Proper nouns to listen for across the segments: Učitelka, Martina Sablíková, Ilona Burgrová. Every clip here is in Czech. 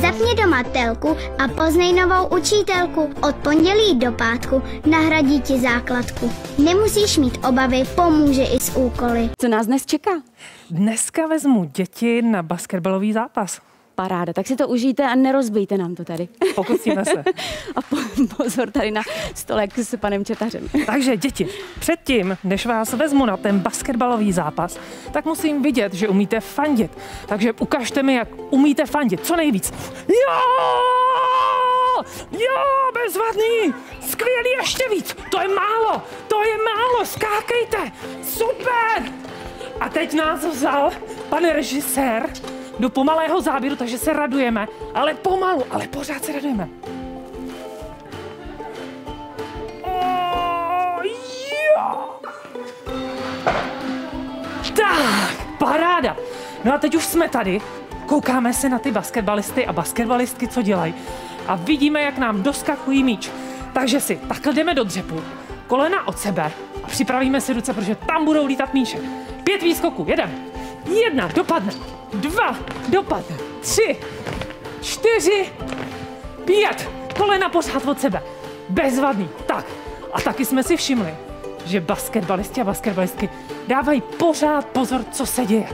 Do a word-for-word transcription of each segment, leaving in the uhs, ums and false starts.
Zapni doma telku a poznej novou učitelku. Od pondělí do pátku nahradí ti základku. Nemusíš mít obavy, pomůže i s úkoly. Co nás dnes čeká? Dneska vezmu děti na basketbalový zápas. Paráda, tak si to užijte a nerozbijte nám to tady. Pokusíme se. A po, pozor tady na stolek s panem Četařem. Takže děti, předtím, než vás vezmu na ten basketbalový zápas, tak musím vidět, že umíte fandit. Takže ukažte mi, jak umíte fandit, co nejvíc. Jo! Jo, bezvadný! Skvělý, ještě víc! To je málo! To je málo! Skákejte! Super! A teď nás vzal pan režisér do pomalého záběru, takže se radujeme, ale pomalu, ale pořád se radujeme. Oh, jo. Tak, paráda. No a teď už jsme tady, koukáme se na ty basketbalisty a basketbalistky, co dělají, a vidíme, jak nám doskakují míč. Takže si takhle jdeme do dřepu, kolena od sebe a připravíme si ruce, protože tam budou lítat míče. Pět výskoků, jeden. Jedna, dopadne. Dva, dopadne. Tři, čtyři, pět. Kolena pořád od sebe. Bezvadný. Tak. A taky jsme si všimli, že basketbalisti a basketbalistky dávají pořád pozor, co se děje.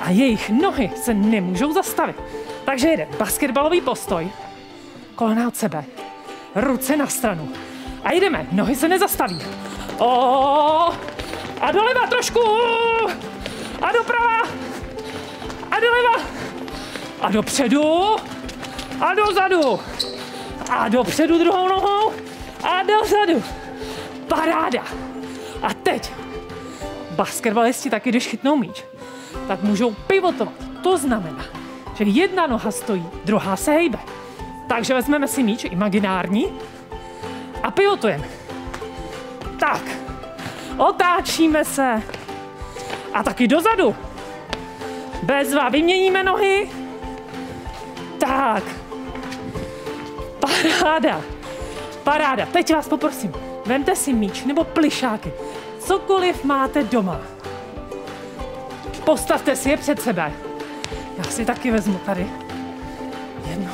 A jejich nohy se nemůžou zastavit. Takže jede basketbalový postoj. Kolena od sebe. Ruce na stranu. A jdeme. Nohy se nezastaví. O, a doleva trošku. A doprava, a doleva, a dopředu, a dozadu, a dopředu druhou nohou, a dozadu. Paráda. A teď basketbalisti taky, když chytnou míč, tak můžou pivotovat. To znamená, že jedna noha stojí, druhá se hejbe. Takže vezmeme si míč, imaginární, a pivotujeme. Tak, otáčíme se. A taky dozadu. Bezva. Vyměníme nohy. Tak. Paráda. Paráda. Teď vás poprosím, vemte si míč nebo plyšáky. Cokoliv máte doma. Postavte si je před sebe. Já si taky vezmu tady jedno.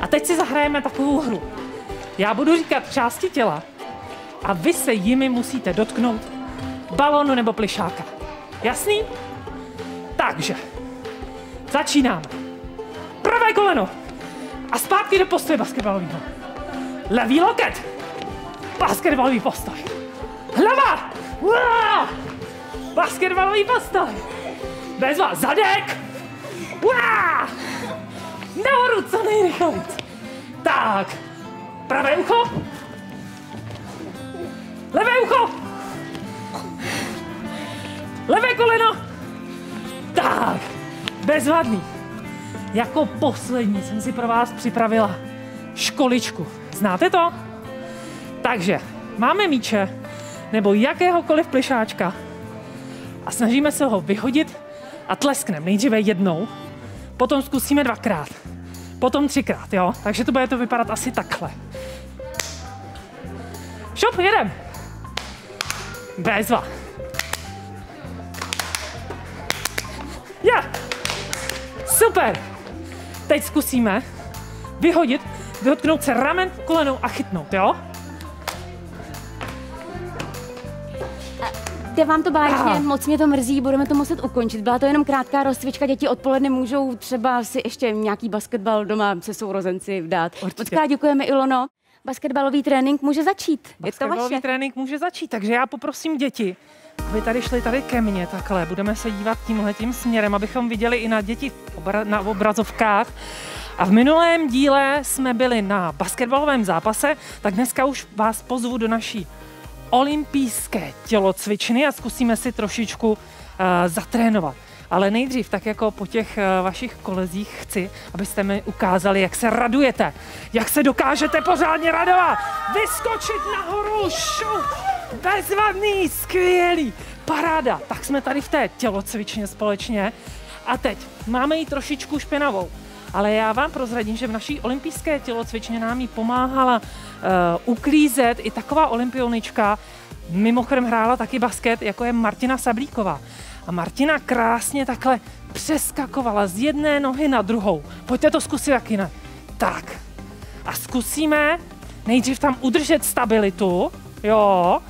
A teď si zahrajeme takovou hru. Já budu říkat části těla a vy se jimi musíte dotknout balonu nebo plyšáka. Jasný? Takže začínáme. Pravé koleno a zpátky do postoje basketbalového. Levý loket. Basketbalový postoj. Hlava. Uá! Basketbalový postoj. Bezva. Zadek. Uá! Nahoru co nejrychleji. Tak. Pravé ucho. Levé ucho. Levé koleno. Tak, bezvadný. Jako poslední jsem si pro vás připravila školičku. Znáte to? Takže máme míče nebo jakéhokoliv plyšáčka a snažíme se ho vyhodit a tleskneme. Nejdříve jednou, potom zkusíme dvakrát, potom třikrát, jo? Takže to bude to vypadat asi takhle. Šup, jedem. Bezva. Já! Super! Teď zkusíme vyhodit, dotknout se ramen, kolenou a chytnout, jo? Jde vám to báječně, ah. Moc mě to mrzí, budeme to muset ukončit. Byla to jenom krátká rozcvička, děti odpoledne můžou třeba si ještě nějaký basketbal doma se sourozenci dát. Odkrát děkujeme, Ilono. Basketbalový trénink může začít. Basketbalový je to trénink může začít, takže já poprosím děti, aby tady šli tady ke mně takhle. Budeme se dívat tímhletím směrem, abychom viděli i na děti obra na obrazovkách. A v minulém díle jsme byli na basketbalovém zápase, tak dneska už vás pozvu do naší olympijské tělocvičny a zkusíme si trošičku uh, zatrénovat. Ale nejdřív, tak jako po těch uh, vašich kolezích, chci, abyste mi ukázali, jak se radujete, jak se dokážete pořádně radovat. Vyskočit nahoru, šup, bezvadný, skvělý, paráda. Tak jsme tady v té tělocvičně společně a teď máme ji trošičku špinavou. Ale já vám prozradím, že v naší olympijské tělocvičně nám ji pomáhala uh, uklízet i taková olympionička, mimochodem hrála taky basket, jako je Martina Sablíková. A Martina krásně takhle přeskakovala z jedné nohy na druhou. Pojďte to zkusit jak jinak. Tak. A zkusíme nejdřív tam udržet stabilitu. Jo.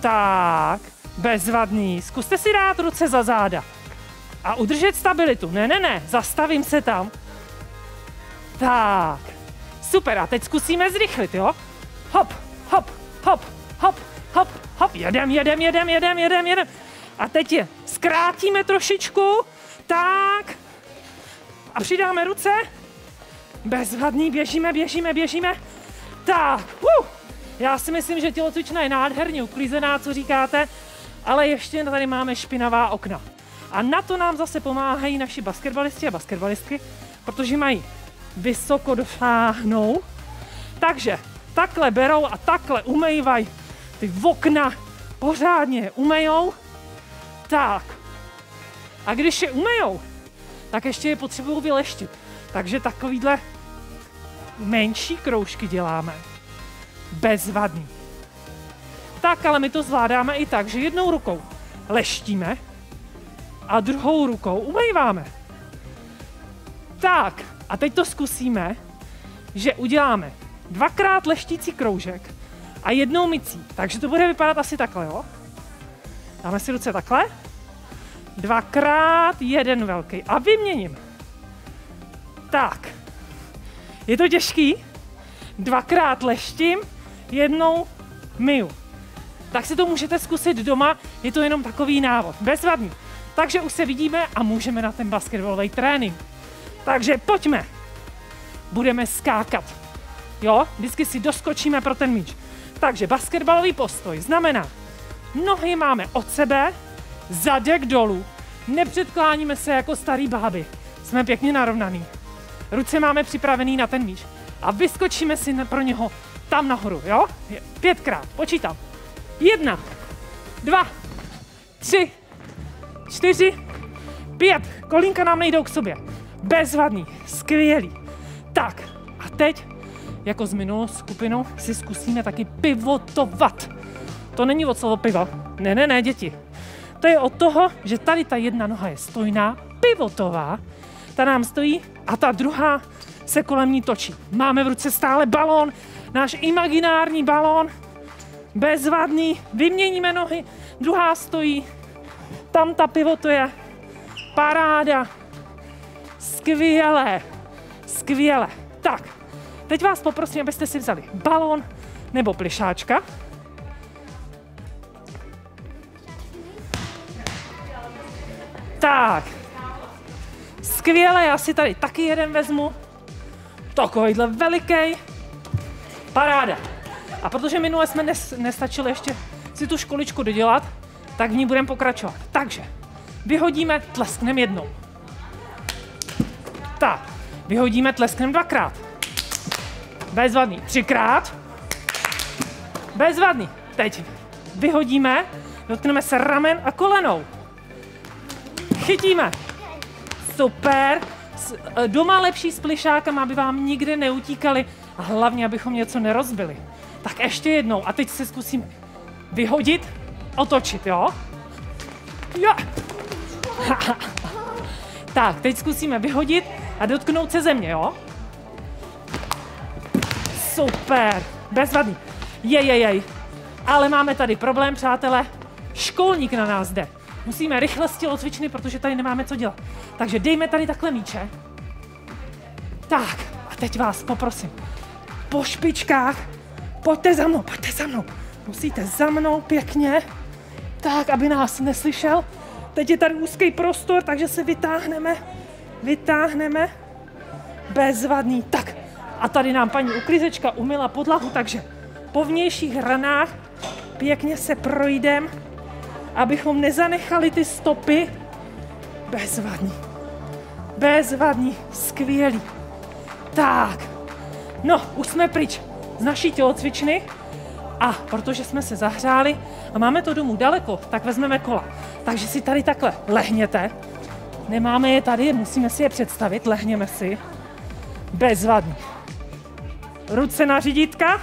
Tak. Bezvadný. Zkuste si dát ruce za záda. A udržet stabilitu. Ne, ne, ne. Zastavím se tam. Tak. Super. A teď zkusíme zrychlit, jo. Hop, hop, hop, hop, hop, hop. Jedem, jedem, jedem, jedem, jedem, jedem. A teď je zkrátíme trošičku. Tak. A přidáme ruce. Bezvadný. Běžíme, běžíme, běžíme. Tak. Uh. Já si myslím, že tělocvična je nádherně uklízená, co říkáte, ale ještě tady máme špinavá okna. A na to nám zase pomáhají naši basketbalisti a basketbalistky, protože mají vysoko dosáhnou. Takže takhle berou a takhle umývají ty okna, pořádně je umejou. Tak. A když je umejou, tak ještě je potřebují vyleštit. Takže takovýhle menší kroužky děláme. Bezvadný. Tak, ale my to zvládáme i tak, že jednou rukou leštíme a druhou rukou umýváme. Tak, a teď to zkusíme, že uděláme dvakrát leštící kroužek a jednou mycí. Takže to bude vypadat asi takhle, jo? Dáme si ruce takhle. Dvakrát, jeden velký. A vyměním. Tak. Je to těžký? Dvakrát leštím, jednou myju. Tak si to můžete zkusit doma, je to jenom takový návod. Bezvadný. Takže už se vidíme a můžeme na ten basketbalový trénink. Takže pojďme. Budeme skákat. Jo, vždycky si doskočíme pro ten míč. Takže basketbalový postoj znamená, nohy máme od sebe, zadek dolů. Nepředkláníme se jako starý báby. Jsme pěkně narovnaný. Ruce máme připravený na ten míč. A vyskočíme si pro něho tam nahoru, jo? Pětkrát, počítám. Jedna, dva, tři, čtyři, pět. Kolínka nám nejdou k sobě. Bezvadný, skvělý. Tak, a teď, jako s minulou skupinou, si zkusíme taky pivotovat. To není od slovo piva. Ne, ne, ne, děti. To je od toho, že tady ta jedna noha je stojná, pivotová, ta nám stojí a ta druhá se kolem ní točí. Máme v ruce stále balón, náš imaginární balón, bezvadný, vyměníme nohy, druhá stojí, tam ta pivotuje, paráda, skvělé, skvělé. Tak, teď vás poprosím, abyste si vzali balón nebo plišáčka. Tak, skvělé, já si tady taky jeden vezmu. Takovýhle veliký. Paráda. A protože minule jsme nes, nestačili ještě si tu školičku dodělat, tak v ní budeme pokračovat. Takže vyhodíme, tlesknem jednou. Tak, vyhodíme, tlesknem dvakrát. Bezvadný. Třikrát. Bezvadný. Teď vyhodíme, dotkneme se ramen a kolenou. Chytíme. Super. Doma lepší s plišákama, aby vám nikdy neutíkali a hlavně, abychom něco nerozbili. Tak ještě jednou a teď se zkusíme vyhodit, otočit, jo? Jo! Tak, teď zkusíme vyhodit a dotknout se země, jo? Super, bezvadný. Jejejej, ale máme tady problém, přátelé, školník na nás jde. Musíme rychle z tělocvičny, protože tady nemáme co dělat. Takže dejme tady takhle míče. Tak, a teď vás poprosím. Po špičkách. Pojďte za mnou, pojďte za mnou. Musíte za mnou pěkně. Tak, aby nás neslyšel. Teď je tady úzký prostor, takže se vytáhneme. Vytáhneme. Bezvadný. Tak, a tady nám paní uklízečka umyla podlahu, takže po vnějších ranách pěkně se projdeme, abychom nezanechali ty stopy. Bezvadný. Bezvadný. Skvělý. Tak. No, už jsme pryč z naší tělocvičny a protože jsme se zahřáli a máme to domů daleko, tak vezmeme kola. Takže si tady takhle lehněte. Nemáme je tady, musíme si je představit. Lehněme si. Bezvadný. Ruce na řídítka,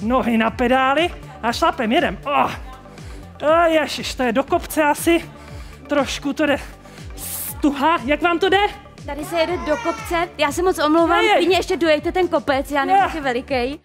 nohy na pedály a šlapem jedem. Oh. Ježiš, to je do kopce asi. trošku to jde stuha. Jak vám to jde? Tady se jede do kopce, já se moc omlouvám, klidně ještě dojejte ten kopec, já nevím, jak je veliký.